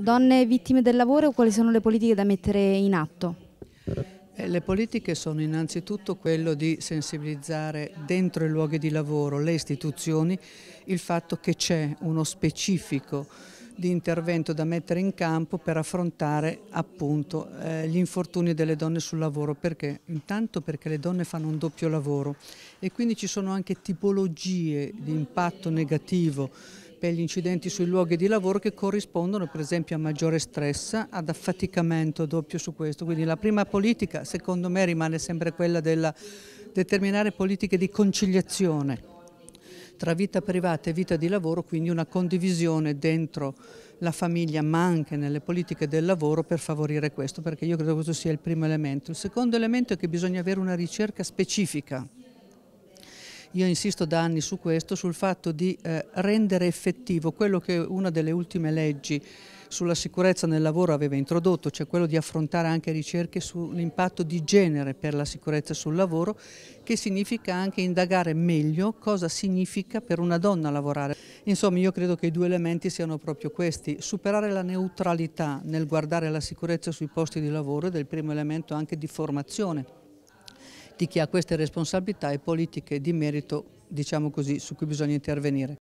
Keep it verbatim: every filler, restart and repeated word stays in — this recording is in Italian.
donne vittime del lavoro, quali sono le politiche da mettere in atto? Eh, le politiche sono innanzitutto quello di sensibilizzare dentro i luoghi di lavoro, le istituzioni, il fatto che c'è uno specifico di intervento da mettere in campo per affrontare appunto eh, gli infortuni delle donne sul lavoro. Perché? Intanto perché le donne fanno un doppio lavoro e quindi ci sono anche tipologie di impatto negativo per gli incidenti sui luoghi di lavoro che corrispondono per esempio a maggiore stress, ad affaticamento doppio su questo. Quindi la prima politica secondo me rimane sempre quella della determinare politiche di conciliazione tra vita privata e vita di lavoro, quindi una condivisione dentro la famiglia ma anche nelle politiche del lavoro per favorire questo, perché io credo che questo sia il primo elemento. Il secondo elemento è che bisogna avere una ricerca specifica. Io insisto da anni su questo, sul fatto di eh, rendere effettivo quello che una delle ultime leggi sulla sicurezza nel lavoro aveva introdotto, cioè quello di affrontare anche ricerche sull'impatto di genere per la sicurezza sul lavoro, che significa anche indagare meglio cosa significa per una donna lavorare. Insomma, io credo che i due elementi siano proprio questi: superare la neutralità nel guardare la sicurezza sui posti di lavoro, ed è il primo elemento anche di formazione di chi ha queste responsabilità, e politiche di merito, diciamo così, su cui bisogna intervenire.